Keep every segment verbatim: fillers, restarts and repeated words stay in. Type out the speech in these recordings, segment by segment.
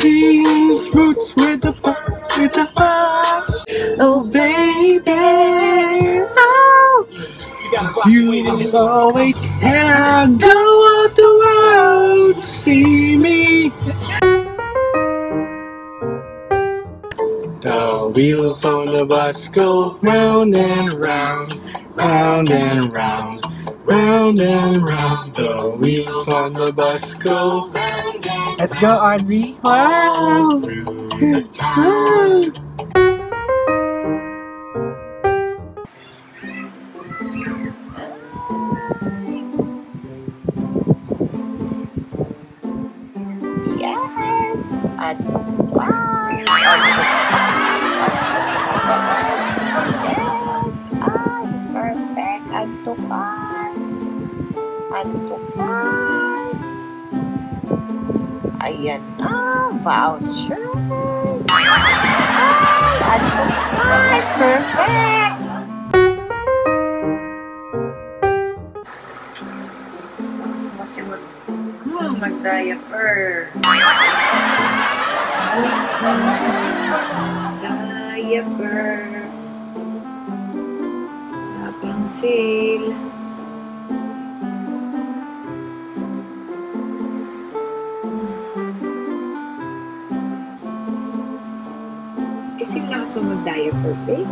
jeans, roots with the heart, with the heart. Oh baby, oh, you always, and I don't want the world to see me. The wheels on the bus go round and round, round and round, round and round. The wheels on the bus go round and round. Let's go, Audrey. Wow. Through the town. Yes. And wow. Antukan. Ayan na, voucher. Ay, antukan. Perfect. Mas masimot ko mag-diaper. Mas mag-diaper. Habang sale. So mag-diaper, babe?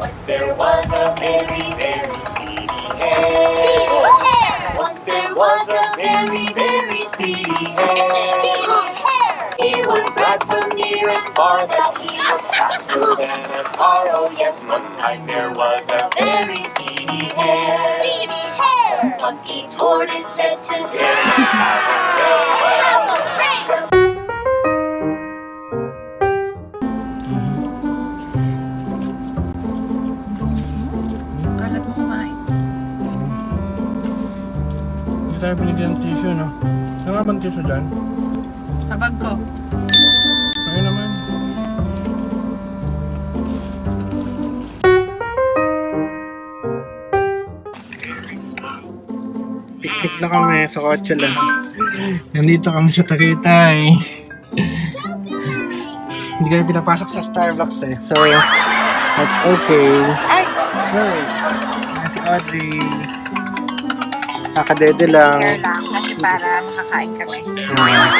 Once there was a very, very speedy hare. Once there was a very, very speedy hare. He would ride from near and far, that he was faster than a car. Oh yes, one time there was a very speedy hare. The lucky tortoise said to him, tayo binigyan ng tissue, no? Saan nga bang tissue dyan? Sa bag ko. Ayun naman. Piknik na kami sa kotse lang. Nandito kami sa Tagaytay. Hindi kami pinapasok sa Starbucks eh. So, that's okay. Ay! Hey! Si Audrey. Nakadede lang. lang kasi para makakain kami. Hmm.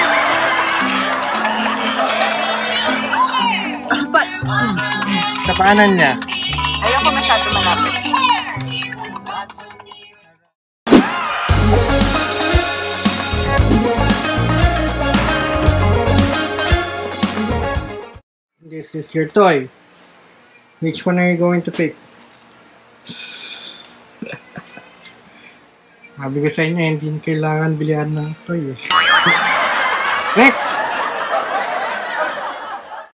Apat. Hmm. Sa paanan niya. Ayaw ko masyado malapit. This is your toy. Which one are you going to pick? Sabi ko sa inyo, hindi kailangan bilihan ng toy eh. Rex!